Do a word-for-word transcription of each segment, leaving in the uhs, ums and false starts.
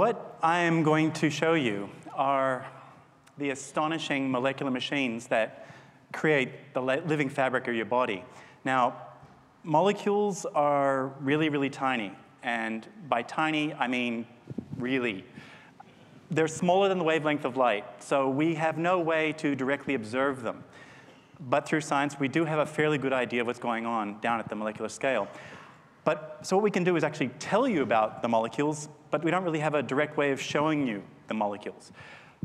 what I am going to show you are the astonishing molecular machines that create the living fabric of your body. Now, molecules are really, really tiny. And by tiny, I mean really. They're smaller than the wavelength of light, so we have no way to directly observe them. But through science, we do have a fairly good idea of what's going on down at the molecular scale. But so what we can do is actually tell you about the molecules, but we don't really have a direct way of showing you the molecules.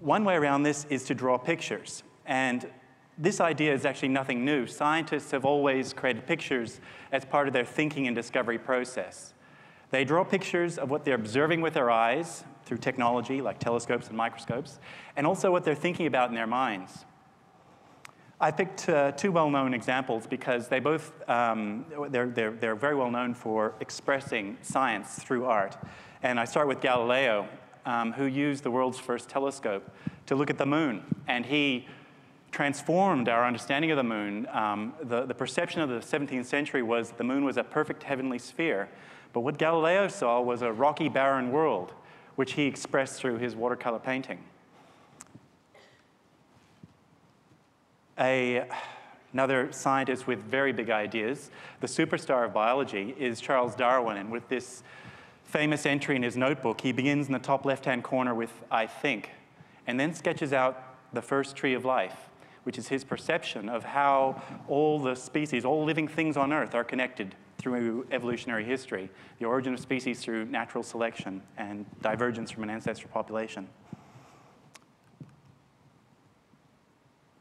One way around this is to draw pictures. And this idea is actually nothing new. Scientists have always created pictures as part of their thinking and discovery process. They draw pictures of what they're observing with their eyes through technology, like telescopes and microscopes, and also what they're thinking about in their minds. I picked uh, two well-known examples because they both, um, they're, they're, they're very well known for expressing science through art. And I start with Galileo, um, who used the world's first telescope to look at the moon. And he transformed our understanding of the moon. Um, the, the perception of the seventeenth century was the moon was a perfect heavenly sphere. But what Galileo saw was a rocky, barren world, which he expressed through his watercolor painting. A, another scientist with very big ideas, the superstar of biology, is Charles Darwin. And with this famous entry in his notebook, he begins in the top left-hand corner with, "I think," and then sketches out the first tree of life, which is his perception of how all the species, all living things on Earth are connected through evolutionary history, the origin of species through natural selection and divergence from an ancestral population.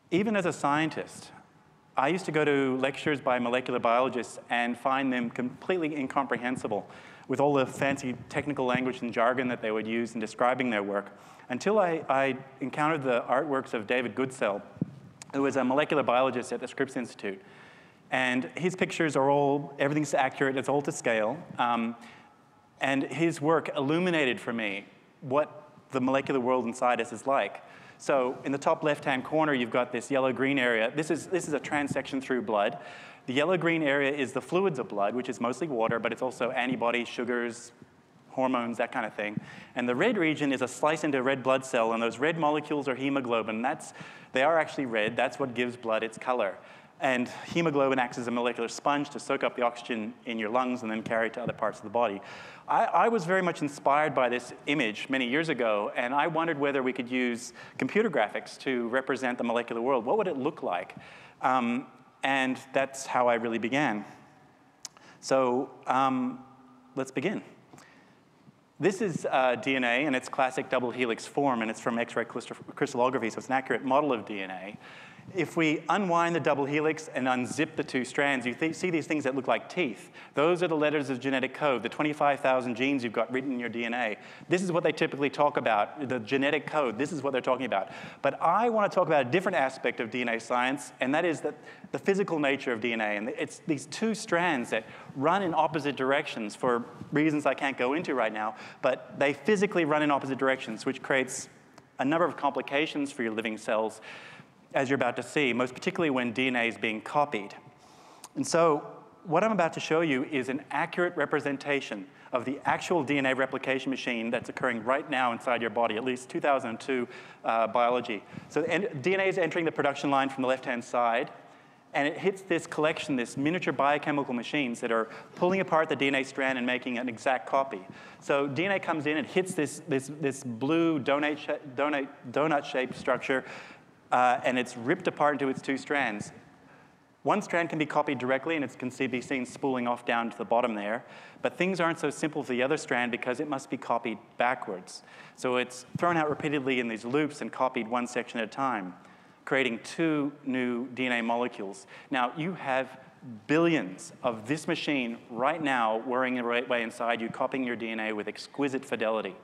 Even as a scientist, I used to go to lectures by molecular biologists and find them completely incomprehensible with all the fancy technical language and jargon that they would use in describing their work, until I, I encountered the artworks of David Goodsell, who is a molecular biologist at the Scripps Institute. And his pictures are all, everything's accurate, it's all to scale. Um, and his work illuminated for me what the molecular world inside us is like. So in the top left-hand corner, you've got this yellow-green area. This is, this is a transection through blood. The yellow-green area is the fluids of blood, which is mostly water, but it's also antibodies, sugars, hormones, that kind of thing. And the red region is a slice into a red blood cell, and those red molecules are hemoglobin. That's, they are actually red. That's what gives blood its color. And hemoglobin acts as a molecular sponge to soak up the oxygen in your lungs and then carry it to other parts of the body. I, I was very much inspired by this image many years ago, and I wondered whether we could use computer graphics to represent the molecular world. What would it look like? Um, and that's how I really began. So um, let's begin. This is uh, D N A in its classic double helix form, and it's from X-ray crystallography, so it's an accurate model of D N A. If we unwind the double helix and unzip the two strands, you th see these things that look like teeth. Those are the letters of genetic code, the twenty-five thousand genes you've got written in your D N A. This is what they typically talk about, the genetic code. This is what they're talking about. But I want to talk about a different aspect of D N A science, and that is that the physical nature of D N A. And it's these two strands that run in opposite directions for reasons I can't go into right now, but they physically run in opposite directions, which creates a number of complications for your living cells, as you're about to see, most particularly when D N A is being copied. And so what I'm about to show you is an accurate representation of the actual D N A replication machine that's occurring right now inside your body, at least two thousand two uh, biology. So and D N A is entering the production line from the left-hand side, and it hits this collection, this miniature biochemical machines that are pulling apart the D N A strand and making an exact copy. So D N A comes in, it hits this, this, this blue donut-shaped donut, donut structure, Uh, and it's ripped apart into its two strands. One strand can be copied directly, and it can be seen spooling off down to the bottom there. But things aren't so simple for the other strand because it must be copied backwards. So it's thrown out repeatedly in these loops and copied one section at a time, creating two new D N A molecules. Now, you have billions of this machine right now whirring the right way inside you, copying your D N A with exquisite fidelity.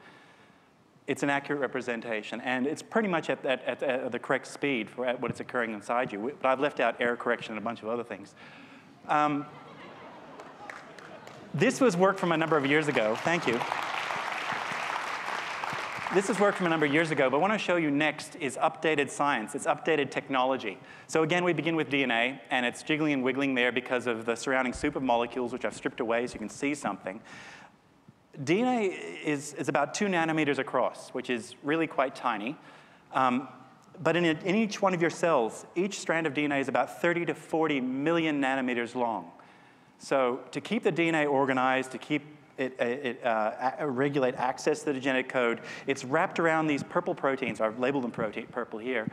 It's an accurate representation, and it's pretty much at, at, at, at the correct speed for at what it's occurring inside you. But I've left out error correction and a bunch of other things. Um, this was work from a number of years ago. Thank you. This is work from a number of years ago, but what I want to show you next is updated science. It's updated technology. So again, we begin with D N A, and it's jiggling and wiggling there because of the surrounding soup of molecules, which I've stripped away so you can see something. D N A is, is about two nanometers across, which is really quite tiny. Um, but in, in each one of your cells, each strand of D N A is about thirty to forty million nanometers long. So to keep the D N A organized, to keep it, it uh, regulate access to the genetic code, it's wrapped around these purple proteins. I've labeled them protein, purple here.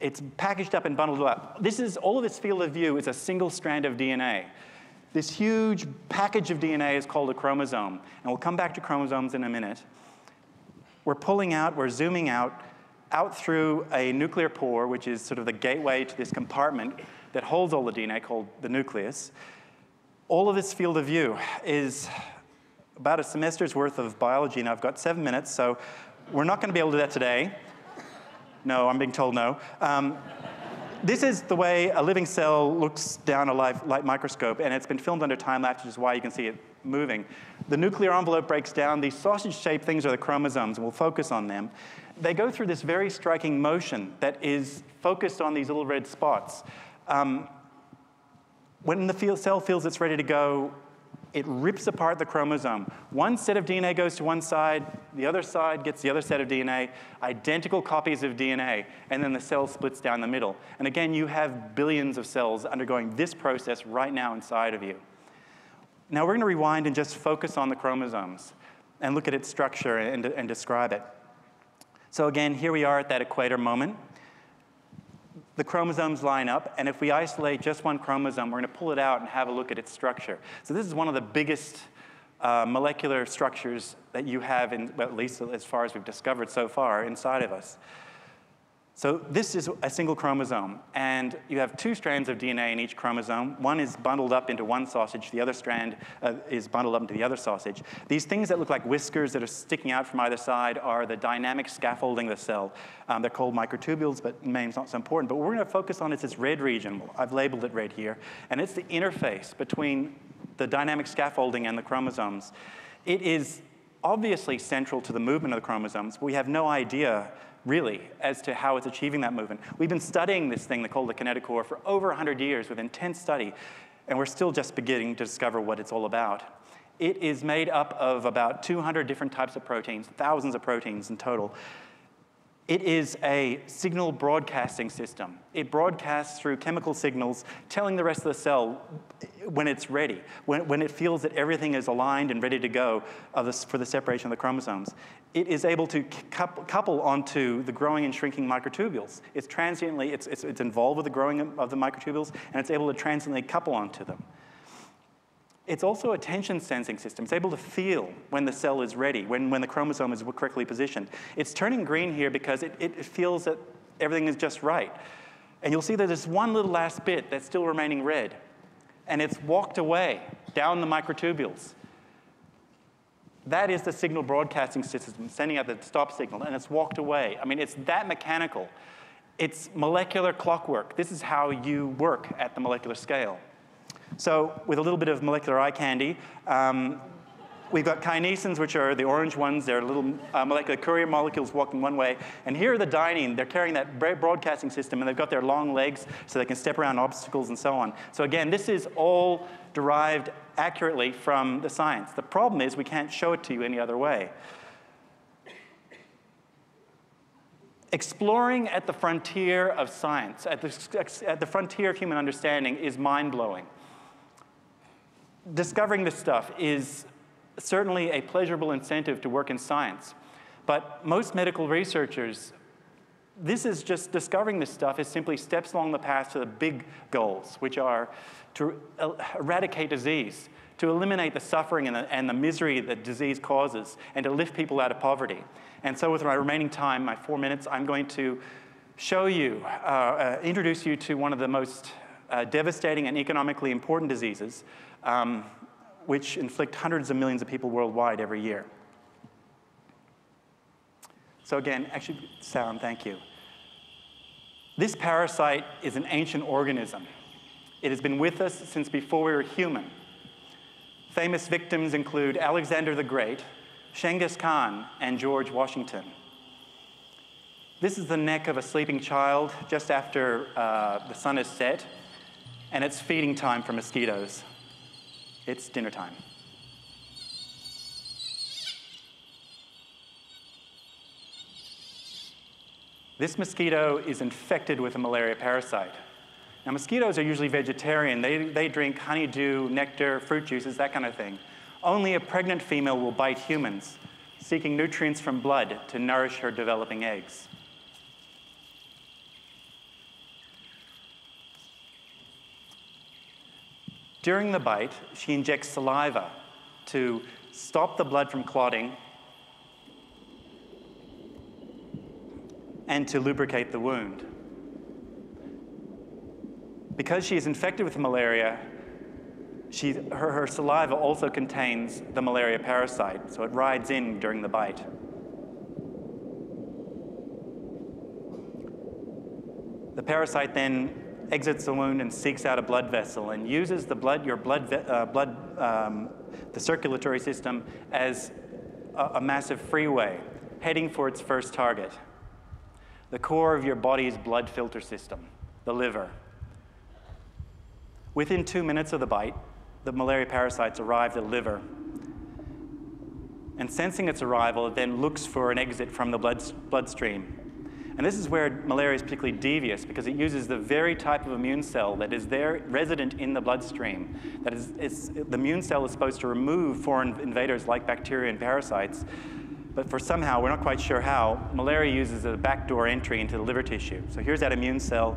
It's packaged up and bundled up. This is, all of this field of view is a single strand of D N A. This huge package of D N A is called a chromosome. And we'll come back to chromosomes in a minute. We're pulling out, we're zooming out, out through a nuclear pore, which is sort of the gateway to this compartment that holds all the D N A called the nucleus. All of this field of view is about a semester's worth of biology, and I've got seven minutes, so we're not going to be able to do that today. No, I'm being told no. Um, This is the way a living cell looks down a live light microscope, and it's been filmed under time-lapse, which is why you can see it moving. The nuclear envelope breaks down. These sausage-shaped things are the chromosomes, and we'll focus on them. They go through this very striking motion that is focused on these little red spots. Um, when the cell feels it's ready to go, it rips apart the chromosome. One set of D N A goes to one side, the other side gets the other set of D N A, identical copies of D N A, and then the cell splits down the middle. And again, you have billions of cells undergoing this process right now inside of you. Now we're going to rewind and just focus on the chromosomes and look at its structure and, and describe it. So again, here we are at that equator moment. The chromosomes line up, and if we isolate just one chromosome, we're going to pull it out and have a look at its structure. So this is one of the biggest uh, molecular structures that you have, in, well, at least as far as we've discovered so far, inside of us. So this is a single chromosome, and you have two strands of D N A in each chromosome. One is bundled up into one sausage. The other strand uh, is bundled up into the other sausage. These things that look like whiskers that are sticking out from either side are the dynamic scaffolding of the cell. Um, they're called microtubules, but name's not so important. But what we're going to focus on is this red region. I've labeled it red here. And it's the interface between the dynamic scaffolding and the chromosomes. It is obviously central to the movement of the chromosomes, but we have no idea really, as to how it's achieving that movement. We've been studying this thing called the kinetochore for over one hundred years with intense study, and we're still just beginning to discover what it's all about. It is made up of about two hundred different types of proteins, thousands of proteins in total. It is a signal broadcasting system. It broadcasts through chemical signals, telling the rest of the cell when it's ready, when, when it feels that everything is aligned and ready to go of this, for the separation of the chromosomes. It is able to couple onto the growing and shrinking microtubules. It's transiently, it's, it's, it's involved with the growing of the microtubules, and it's able to transiently couple onto them. It's also a tension-sensing system. It's able to feel when the cell is ready, when, when the chromosome is correctly positioned. It's turning green here because it, it feels that everything is just right. And you'll see that there's one little last bit that's still remaining red. And it's walked away down the microtubules. That is the signal broadcasting system, sending out the stop signal. And it's walked away. I mean, it's that mechanical. It's molecular clockwork. This is how you work at the molecular scale. So with a little bit of molecular eye candy, um, we've got kinesins, which are the orange ones. They're little uh, molecular courier molecules walking one way. And here are the dynein. They're carrying that broadcasting system, and they've got their long legs so they can step around obstacles and so on. So again, this is all derived accurately from the science. The problem is we can't show it to you any other way. Exploring at the frontier of science, at the, at the frontier of human understanding is mind-blowing. Discovering this stuff is certainly a pleasurable incentive to work in science. But most medical researchers, this is just discovering this stuff is simply steps along the path to the big goals, which are to eradicate disease, to eliminate the suffering and the, and the misery that disease causes, and to lift people out of poverty. And so with my remaining time, my four minutes, I'm going to show you, uh, uh, introduce you to one of the most uh, devastating and economically important diseases, Um, which inflict hundreds of millions of people worldwide every year. So again, actually, sound, thank you. This parasite is an ancient organism. It has been with us since before we were human. Famous victims include Alexander the Great, Genghis Khan, and George Washington. This is the neck of a sleeping child just after uh, the sun has set, and it's feeding time for mosquitoes. It's dinner time. This mosquito is infected with a malaria parasite. Now, mosquitoes are usually vegetarian. They, they drink honeydew, nectar, fruit juices, that kind of thing. Only a pregnant female will bite humans, seeking nutrients from blood to nourish her developing eggs. During the bite, she injects saliva to stop the blood from clotting and to lubricate the wound. Because she is infected with malaria, she, her, her saliva also contains the malaria parasite, so it rides in during the bite. The parasite then exits the wound and seeks out a blood vessel and uses the blood, your blood, uh, blood, um, the circulatory system as a, a massive freeway heading for its first target, the core of your body's blood filter system, the liver. Within two minutes of the bite, the malaria parasites arrive at the liver. And sensing its arrival, it then looks for an exit from the blood, bloodstream. And this is where malaria is particularly devious, because it uses the very type of immune cell that is there resident in the bloodstream. That is, it's, the immune cell is supposed to remove foreign invaders like bacteria and parasites. But for somehow, we're not quite sure how, malaria uses a backdoor entry into the liver tissue. So here's that immune cell.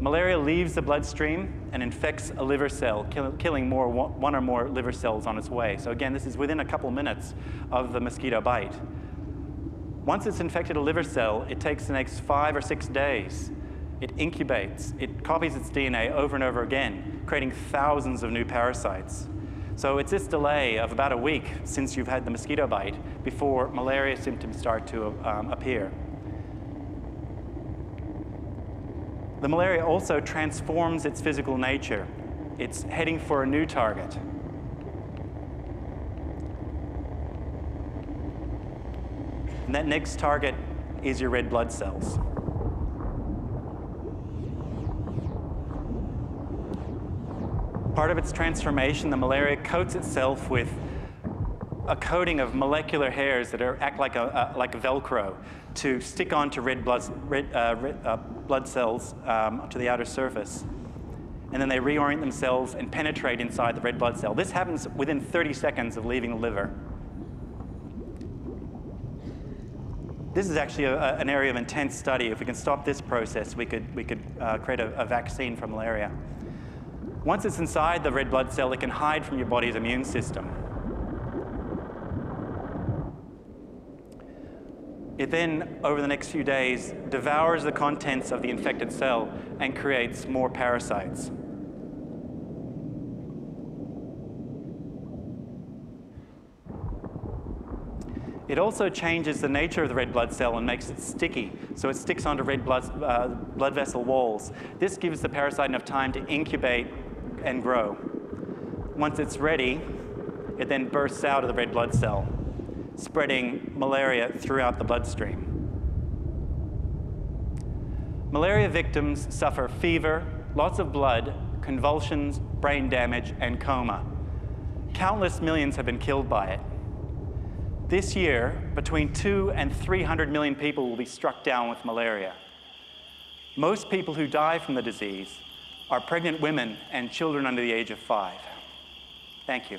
Malaria leaves the bloodstream and infects a liver cell, kill, killing more, one or more liver cells on its way. So again, this is within a couple minutes of the mosquito bite. Once it's infected a liver cell, it takes the next five or six days. It incubates. It copies its D N A over and over again, creating thousands of new parasites. So it's this delay of about a week since you've had the mosquito bite before malaria symptoms start to um, appear. The malaria also transforms its physical nature. It's heading for a new target. And that next target is your red blood cells. Part of its transformation, the malaria coats itself with a coating of molecular hairs that are, act like a, a, like a Velcro to stick onto red blood, red, uh, red, uh, blood cells um, to the outer surface. And then they reorient themselves and penetrate inside the red blood cell. This happens within thirty seconds of leaving the liver. This is actually a, a, an area of intense study. If we can stop this process, we could, we could uh, create a, a vaccine for malaria. Once it's inside the red blood cell, it can hide from your body's immune system. It then, over the next few days, devours the contents of the infected cell and creates more parasites. It also changes the nature of the red blood cell and makes it sticky, so it sticks onto red blood, uh, blood vessel walls. This gives the parasite enough time to incubate and grow. Once it's ready, it then bursts out of the red blood cell, spreading malaria throughout the bloodstream. Malaria victims suffer fever, loss of blood, convulsions, brain damage, and coma. Countless millions have been killed by it. This year, between two and three hundred million people will be struck down with malaria. Most people who die from the disease are pregnant women and children under the age of five. Thank you.